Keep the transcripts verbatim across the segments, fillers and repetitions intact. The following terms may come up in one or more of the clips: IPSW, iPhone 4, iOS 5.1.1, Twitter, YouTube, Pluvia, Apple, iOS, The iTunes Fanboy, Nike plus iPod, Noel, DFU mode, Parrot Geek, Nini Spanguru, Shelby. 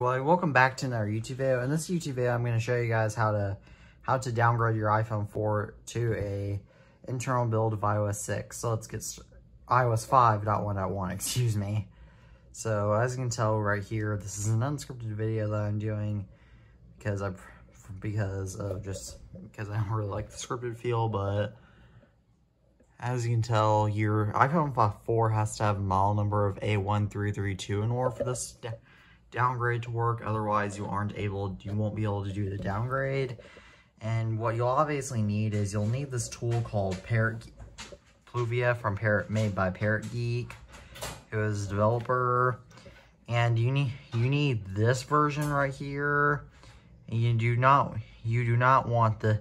Well, welcome back to another YouTube video. In this YouTube video, I'm going to show you guys how to how to downgrade your iPhone four to a internal build of iOS six. So let's get iOS five point one point one, excuse me. So as you can tell right here, this is an unscripted video that I'm doing because I because of just because I don't really like the scripted feel. But as you can tell, your iPhone four has to have a model number of A one three three two in order for this downgrade to work. Otherwise you aren't able you won't be able to do the downgrade. And what you'll obviously need is you'll need this tool called Parrot Pluvia from Parrot made by Parrot Geek, who is a developer. And you need you need this version right here. And you do not you do not want the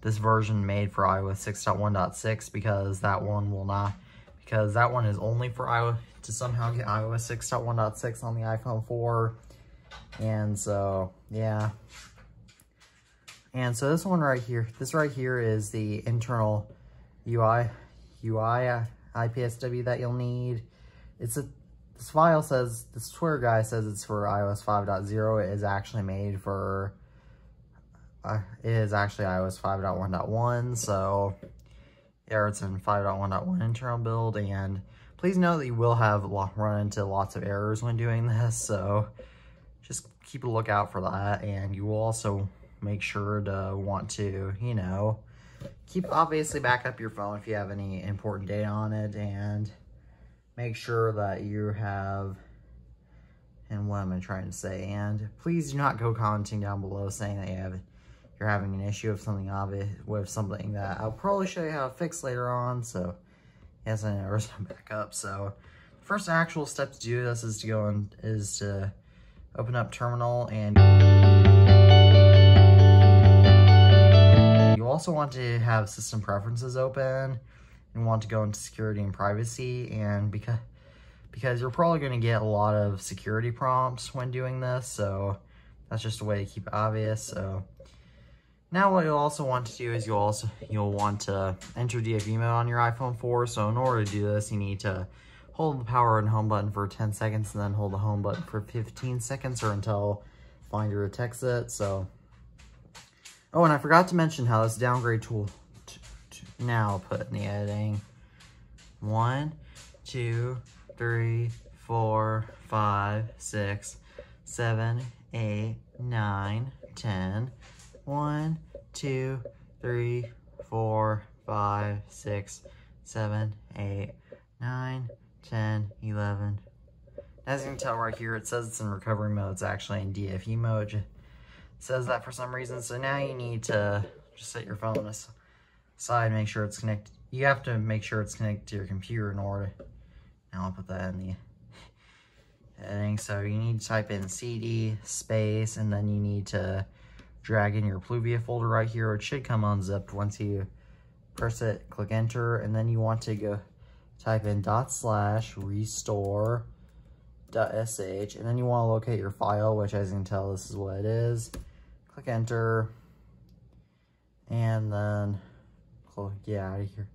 this version made for iOS six point one point six because that one will not because that one is only for iOS to somehow get iOS six point one point six on the iPhone four. And so, yeah. And so this one right here, this right here is the internal U I, U I I P S W that you'll need. It's a, this file says, this Twitter guy says it's for iOS five point oh. It is actually made for, uh, it is actually iOS five point one point one. So, yeah, it's in five point one point one internal build. And please know that you will have run into lots of errors when doing this, so just keep a lookout for that. And you will also make sure to want to, you know, keep obviously back up your phone if you have any important data on it, and make sure that you have, and what am I trying to say, and please do not go commenting down below saying that you have, you're having an issue with something obvious, with something that I'll probably show you how to fix later on, so. Yes, I know, I'm back up. So, the first actual step to do this is to go and is to open up Terminal, and you also want to have System Preferences open, and want to go into Security and Privacy, and because because you're probably going to get a lot of security prompts when doing this, so that's just a way to keep it obvious. So. Now what you'll also want to do is you'll also you'll want to enter D F U mode on your iPhone four. So in order to do this, you need to hold the power and home button for ten seconds and then hold the home button for fifteen seconds or until Finder detects it. So, oh, and I forgot to mention how this downgrade tool t t now put in the editing. One, two, three, four, five, six, seven, eight, nine, ten. One, two, three, four, five, six, seven, eight, nine, ten, eleven. As you can tell right here, it says it's in recovery mode. It's actually in D F U mode. It says that for some reason. So now you need to just set your phone aside, make sure it's connected. You have to make sure it's connected to your computer in order. Now I'll put that in the editing. So you need to type in C D space, and then you need to drag in your Pluvia folder right here. It should come unzipped once you press it, click enter, and then you want to go type in dot slash restore dot sh, and then you want to locate your file, which as you can tell, this is what it is. Click enter, and then get out of here.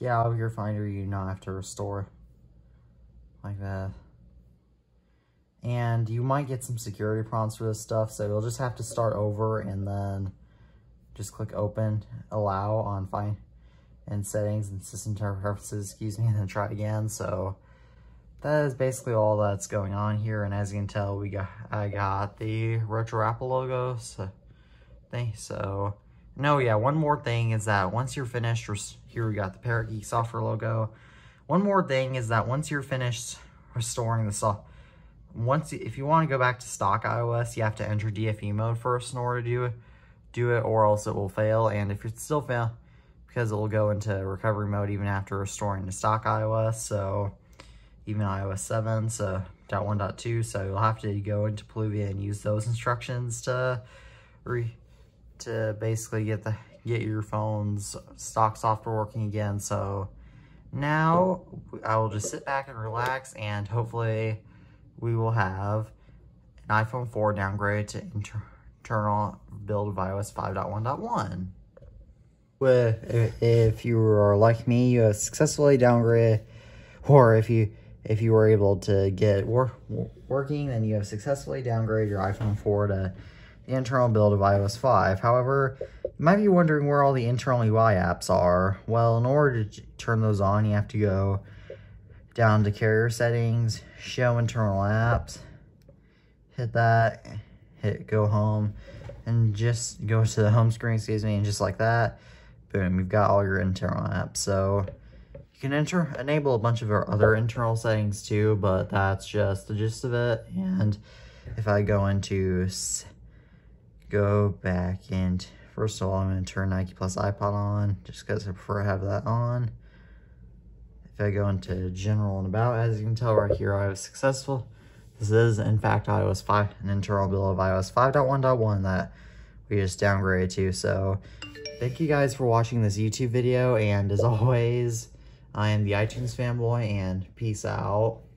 Get out of your Finder, you do not have to restore like that. And you might get some security prompts for this stuff, so you'll just have to start over and then just click open, allow on find and settings and system preferences, excuse me, and then try again. So that is basically all that's going on here. And as you can tell, we got I got the retro Apple logo, so thing. So no, yeah, one more thing is that once you're finished, here we got the Parrot Geek software logo. One more thing is that once you're finished restoring the software. Once, if you want to go back to stock iOS, you have to enter D F U mode first in order to do it, do it, or else it will fail. And if it's still fail, because it will go into recovery mode even after restoring to stock iOS, so even iOS seven, so point one point two. So you'll have to go into Pluvia and use those instructions to re, to basically get the get your phone's stock software working again. So now I will just sit back and relax, and hopefully we will have an iPhone four downgrade to inter internal build of iOS five point one point one. Well, if you are like me, you have successfully downgraded, or if you if you were able to get wor working, then you have successfully downgraded your iPhone four to the internal build of iOS five. However, you might be wondering where all the internal U I apps are. Well, in order to turn those on, you have to go down to carrier settings, show internal apps, hit that, hit go home, and just go to the home screen, excuse me, and just like that, boom, you've got all your internal apps. So you can enter, enable a bunch of our other internal settings too, but that's just the gist of it. And if I go into, go back and first of all, I'm gonna turn Nike plus iPod on just because I prefer to have that on. If I go into general and about, as you can tell right here, I was successful. This is, in fact, iOS five, an internal build of iOS five point one point one that we just downgraded to. So, thank you guys for watching this YouTube video, and as always, I am the iTunes Fanboy, and peace out.